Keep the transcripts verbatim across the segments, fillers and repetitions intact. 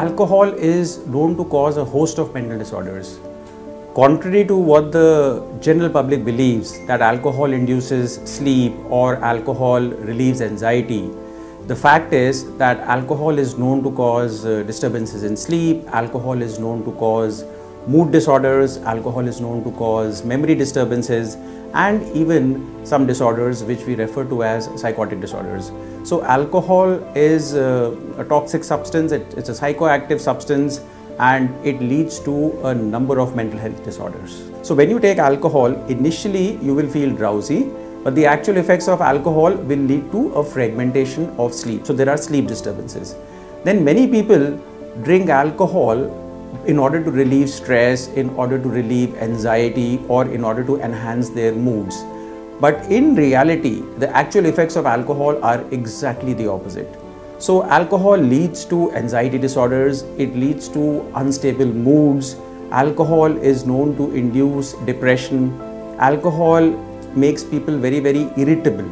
Alcohol is known to cause a host of mental disorders. Contrary to what the general public believes, that alcohol induces sleep or alcohol relieves anxiety, the fact is that alcohol is known to cause uh, disturbances in sleep, alcohol is known to cause mood disorders, alcohol is known to cause memory disturbances, and even some disorders which we refer to as psychotic disorders. So alcohol is uh, a toxic substance, it, it's a psychoactive substance, and it leads to a number of mental health disorders. So when you take alcohol, initially you will feel drowsy, but the actual effects of alcohol will lead to a fragmentation of sleep. So there are sleep disturbances. Then many people drink alcohol in order to relieve stress, in order to relieve anxiety, or in order to enhance their moods. But in reality, the actual effects of alcohol are exactly the opposite. So alcohol leads to anxiety disorders, it leads to unstable moods, alcohol is known to induce depression, alcohol makes people very, very irritable.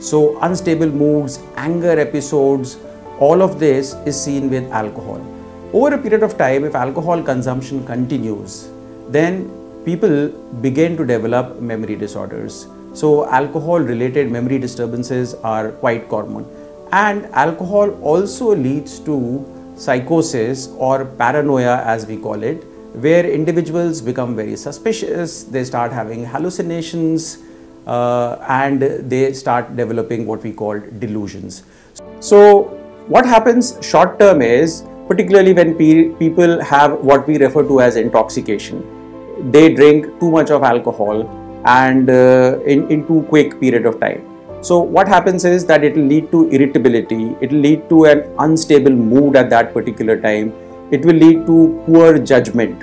So unstable moods, anger episodes, all of this is seen with alcohol. Over a period of time, if alcohol consumption continues, then people begin to develop memory disorders. So alcohol-related memory disturbances are quite common. And alcohol also leads to psychosis or paranoia, as we call it, where individuals become very suspicious, they start having hallucinations, uh, and they start developing what we call delusions. So what happens short term is, particularly when pe- people have what we refer to as intoxication. They drink too much of alcohol and uh, in, in too quick period of time. So what happens is that it will lead to irritability, it will lead to an unstable mood at that particular time, it will lead to poor judgment,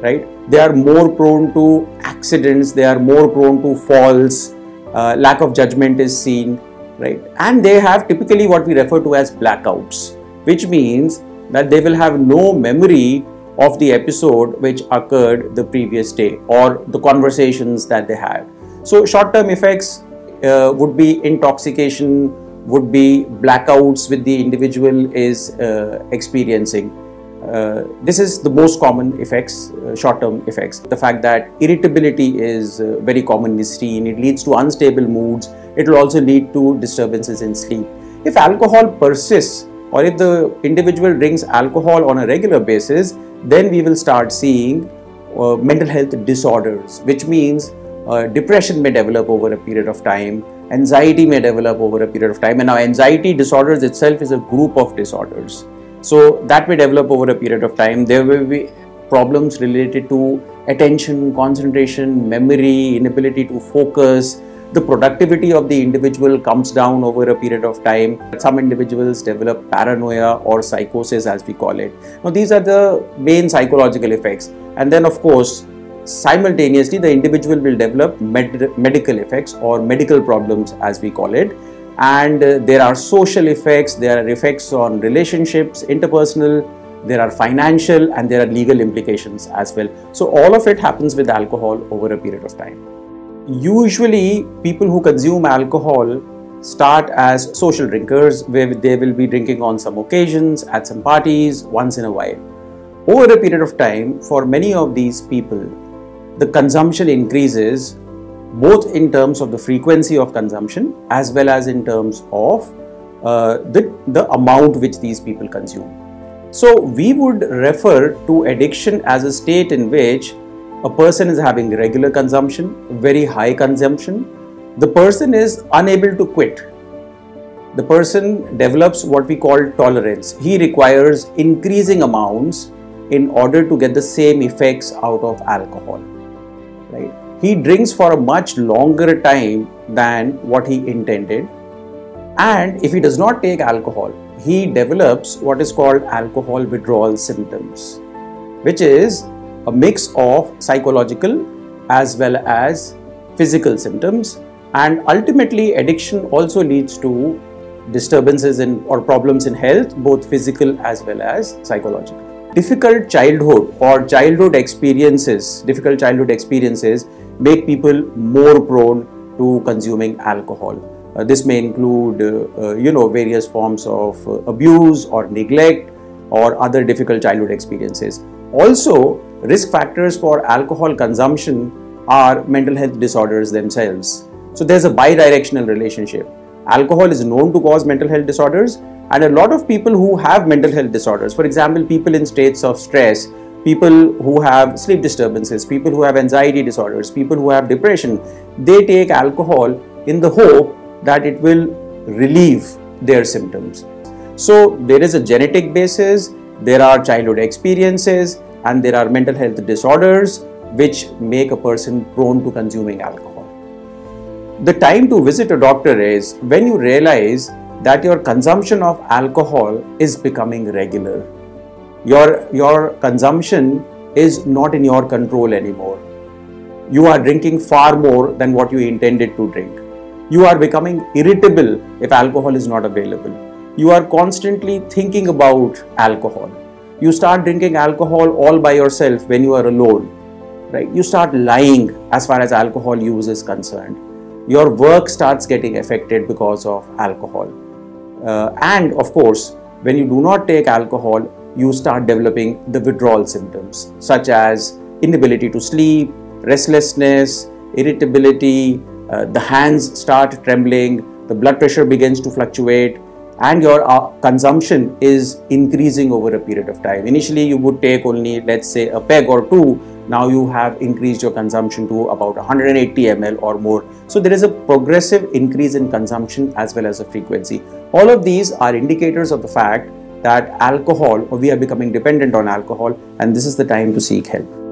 right? They are more prone to accidents, they are more prone to falls, uh, lack of judgment is seen, right? And they have typically what we refer to as blackouts, which means that they will have no memory of the episode which occurred the previous day or the conversations that they had. So short-term effects uh, would be intoxication, would be blackouts which the individual is uh, experiencing. Uh, this is the most common effects, uh, short-term effects. The fact that irritability is uh, very commonly seen, it leads to unstable moods, it will also lead to disturbances in sleep. If alcohol persists, or if the individual drinks alcohol on a regular basis, then we will start seeing uh, mental health disorders, which means uh, depression may develop over a period of time, anxiety may develop over a period of time, and now anxiety disorders itself is a group of disorders. So that may develop over a period of time. There will be problems related to attention, concentration, memory, inability to focus. The productivity of the individual comes down over a period of time. Some individuals develop paranoia or psychosis, as we call it. Now, these are the main psychological effects. And then, of course, simultaneously, the individual will develop med- medical effects or medical problems, as we call it. And uh, there are social effects, there are effects on relationships, interpersonal, there are financial, and there are legal implications as well. So all of it happens with alcohol over a period of time. Usually, people who consume alcohol start as social drinkers, where they will be drinking on some occasions, at some parties, once in a while. Over a period of time, for many of these people, the consumption increases, both in terms of the frequency of consumption as well as in terms of uh, the, the amount which these people consume. So we would refer to addiction as a state in which a person is having regular consumption, very high consumption. The person is unable to quit. The person develops what we call tolerance. He requires increasing amounts in order to get the same effects out of alcohol, right? He drinks for a much longer time than what he intended. And if he does not take alcohol, he develops what is called alcohol withdrawal symptoms, which is a mix of psychological as well as physical symptoms, and ultimately addiction also leads to disturbances in or problems in health, both physical as well as psychological. Difficult childhood or childhood experiences, difficult childhood experiences make people more prone to consuming alcohol. Uh, this may include, uh, uh, you know, various forms of uh, abuse or neglect, or other difficult childhood experiences. Also, risk factors for alcohol consumption are mental health disorders themselves. So there's a bi-directional relationship. Alcohol is known to cause mental health disorders, and a lot of people who have mental health disorders, for example, people in states of stress, people who have sleep disturbances, people who have anxiety disorders, people who have depression, they take alcohol in the hope that it will relieve their symptoms. So there is a genetic basis, there are childhood experiences, and there are mental health disorders which make a person prone to consuming alcohol. The time to visit a doctor is when you realize that your consumption of alcohol is becoming regular. Your, your consumption is not in your control anymore. You are drinking far more than what you intended to drink. You are becoming irritable if alcohol is not available. You are constantly thinking about alcohol. You start drinking alcohol all by yourself when you are alone, right? You start lying as far as alcohol use is concerned. Your work starts getting affected because of alcohol. Uh, and of course, when you do not take alcohol, you start developing the withdrawal symptoms, such as inability to sleep, restlessness, irritability, uh, the hands start trembling, the blood pressure begins to fluctuate, and your uh, consumption is increasing over a period of time. Initially, you would take only, let's say, a peg or two. Now you have increased your consumption to about one hundred eighty milliliters or more. So there is a progressive increase in consumption as well as the frequency. All of these are indicators of the fact that alcohol, or we are becoming dependent on alcohol, and this is the time to seek help.